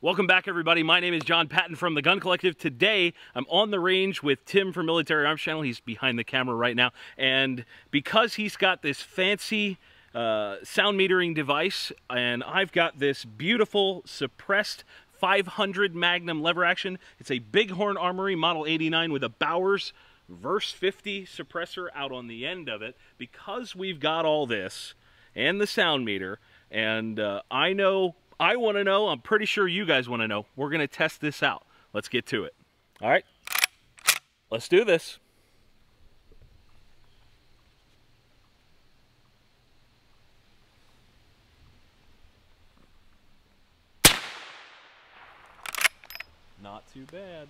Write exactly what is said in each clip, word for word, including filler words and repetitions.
Welcome back, everybody. My name is John Patton from The Gun Collective. Today, I'm on the range with Tim from Military Arms Channel. He's behind the camera right now. And because he's got this fancy uh, sound metering device, and I've got this beautiful suppressed five hundred Magnum lever action. It's a Big Horn Armory Model eighty-nine with a Bowers VERS fifty suppressor out on the end of it. Because we've got all this and the sound meter, and uh, I know, I want to know, I'm pretty sure you guys want to know, we're going to test this out. Let's get to it. All right, let's do this. Not too bad.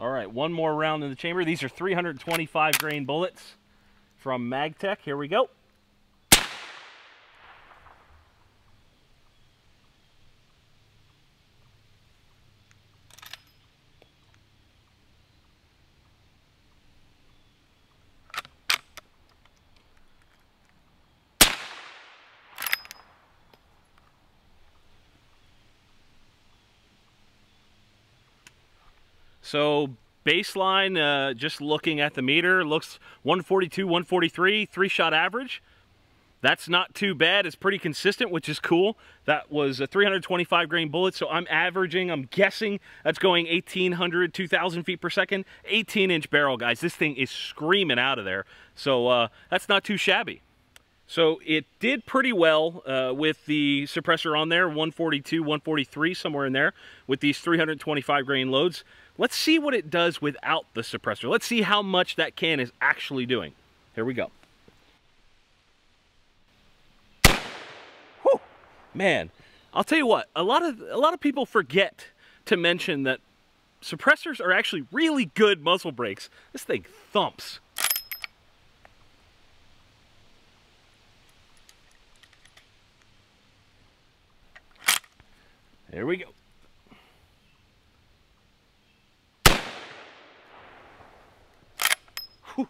All right, one more round in the chamber. These are three hundred twenty-five grain bullets from Magtech. Here we go. So baseline, uh, just looking at the meter, looks one forty-two, one forty-three, three-shot average. That's not too bad. It's pretty consistent, which is cool. That was a three hundred twenty-five grain bullet, so I'm averaging, I'm guessing that's going eighteen hundred, two thousand feet per second. eighteen inch barrel, guys. This thing is screaming out of there. So uh, that's not too shabby. So it did pretty well uh, with the suppressor on there, one forty-two, one forty-three, somewhere in there, with these three hundred twenty-five grain loads. Let's see what it does without the suppressor. Let's see how much that can is actually doing. Here we go. Whew, man, I'll tell you what, a lot of, a lot of people forget to mention that suppressors are actually really good muzzle brakes. This thing thumps. There we go. Whew.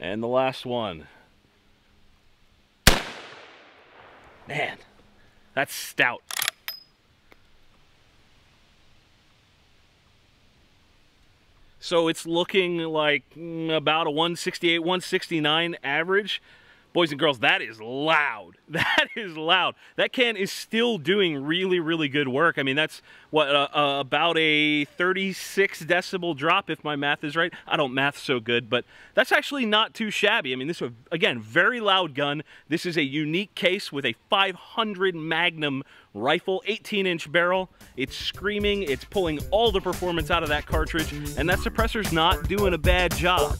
And the last one. Man, that's stout. So it's looking like about a one sixty-eight, one sixty-nine average. Boys and girls, that is loud. That is loud. That can is still doing really, really good work. I mean, that's what uh, uh, about a thirty-six decibel drop, if my math is right. I don't math so good, but that's actually not too shabby. I mean, this was, again, very loud gun. This is a unique case with a five hundred Magnum rifle, eighteen inch barrel. It's screaming. It's pulling all the performance out of that cartridge, and that suppressor's not doing a bad job.